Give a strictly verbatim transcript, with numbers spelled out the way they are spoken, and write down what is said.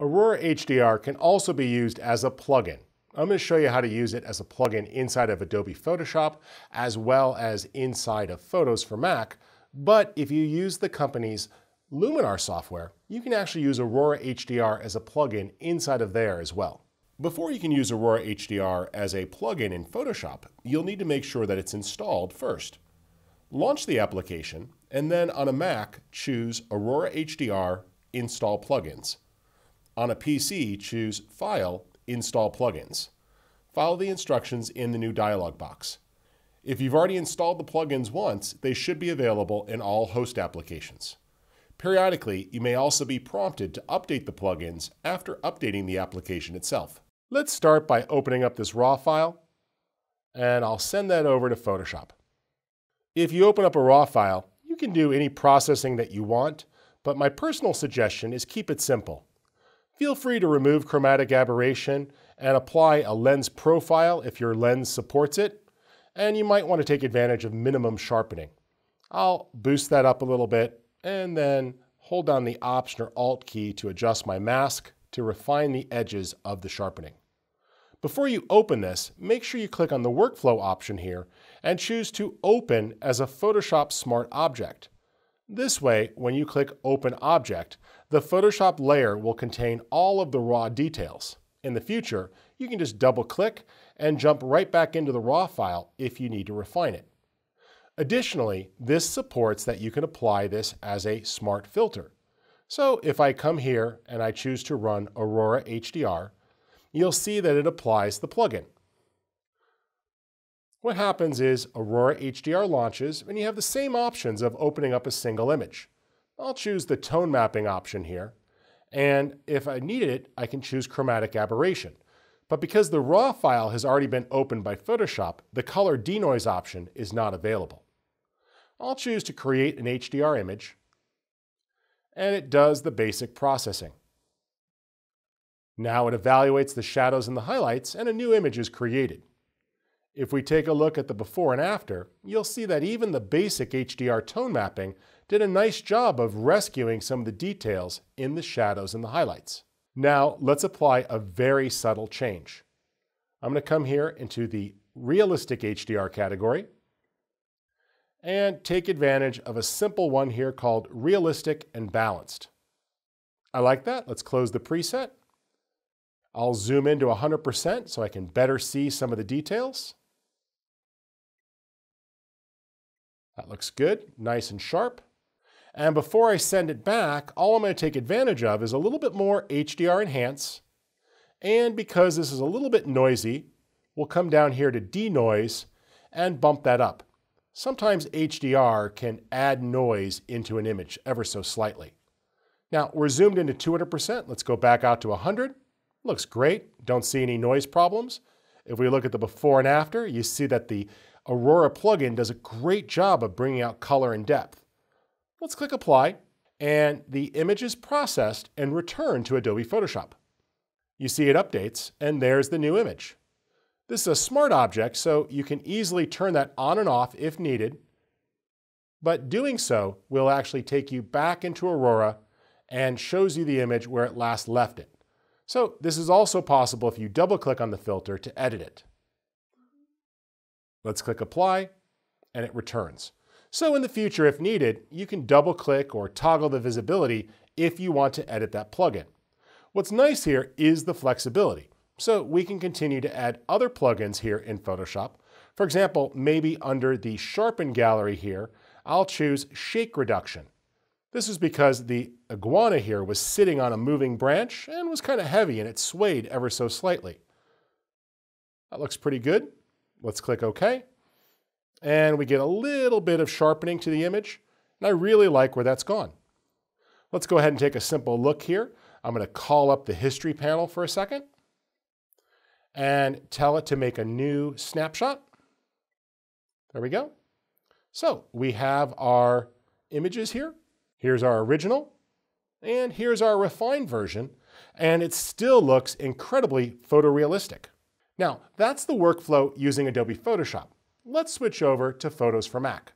Aurora H D R can also be used as a plugin. I'm going to show you how to use it as a plugin inside of Adobe Photoshop, as well as inside of Photos for Mac. But if you use the company's Luminar software, you can actually use Aurora H D R as a plugin inside of there as well. Before you can use Aurora H D R as a plugin in Photoshop, you'll need to make sure that it's installed first. Launch the application, and then on a Mac, choose Aurora H D R, Install Plugins. On a P C, choose File, Install Plugins. Follow the instructions in the new dialog box. If you've already installed the plugins once, they should be available in all host applications. Periodically, you may also be prompted to update the plugins after updating the application itself. Let's start by opening up this RAW file, and I'll send that over to Photoshop. If you open up a RAW file, you can do any processing that you want, but my personal suggestion is keep it simple. Feel free to remove chromatic aberration and apply a lens profile if your lens supports it, and you might want to take advantage of minimum sharpening. I'll boost that up a little bit, and then hold down the Option or Alt key to adjust my mask to refine the edges of the sharpening. Before you open this, make sure you click on the Workflow option here and choose to Open as a Photoshop Smart Object. This way, when you click Open Object, the Photoshop layer will contain all of the raw details. In the future, you can just double-click and jump right back into the RAW file if you need to refine it. Additionally, this supports that you can apply this as a smart filter. So if I come here and I choose to run Aurora H D R, you'll see that it applies the plugin. What happens is Aurora H D R launches, and you have the same options of opening up a single image. I'll choose the tone mapping option here, and if I needed it, I can choose chromatic aberration. But because the RAW file has already been opened by Photoshop, the color denoise option is not available. I'll choose to create an H D R image, and it does the basic processing. Now it evaluates the shadows and the highlights, and a new image is created. If we take a look at the before and after, you'll see that even the basic H D R tone mapping did a nice job of rescuing some of the details in the shadows and the highlights. Now let's apply a very subtle change. I'm going to come here into the realistic H D R category and take advantage of a simple one here called realistic and balanced. I like that. Let's close the preset. I'll zoom into one hundred percent so I can better see some of the details. That looks good, nice and sharp. And before I send it back, all I'm going to take advantage of is a little bit more H D R enhance. And because this is a little bit noisy, we'll come down here to denoise and bump that up. Sometimes H D R can add noise into an image ever so slightly. Now we're zoomed into two hundred percent. Let's go back out to one hundred. Looks great. Don't see any noise problems. If we look at the before and after, you see that the Aurora plugin does a great job of bringing out color and depth. Let's click Apply, and the image is processed and returned to Adobe Photoshop. You see it updates, and there's the new image. This is a smart object, so you can easily turn that on and off if needed, but doing so will actually take you back into Aurora and shows you the image where it last left it. So this is also possible if you double-click on the filter to edit it. Let's click Apply, and it returns. So in the future, if needed, you can double-click or toggle the visibility if you want to edit that plugin. What's nice here is the flexibility, so we can continue to add other plugins here in Photoshop. For example, maybe under the Sharpen gallery here, I'll choose Shake Reduction. This is because the iguana here was sitting on a moving branch and was kind of heavy, and it swayed ever so slightly. That looks pretty good. Let's click OK. And we get a little bit of sharpening to the image, and I really like where that's gone. Let's go ahead and take a simple look here. I'm going to call up the history panel for a second and tell it to make a new snapshot. There we go. So we have our images here. Here's our original, and here's our refined version, and it still looks incredibly photorealistic. Now, that's the workflow using Adobe Photoshop. Let's switch over to Photos for Mac.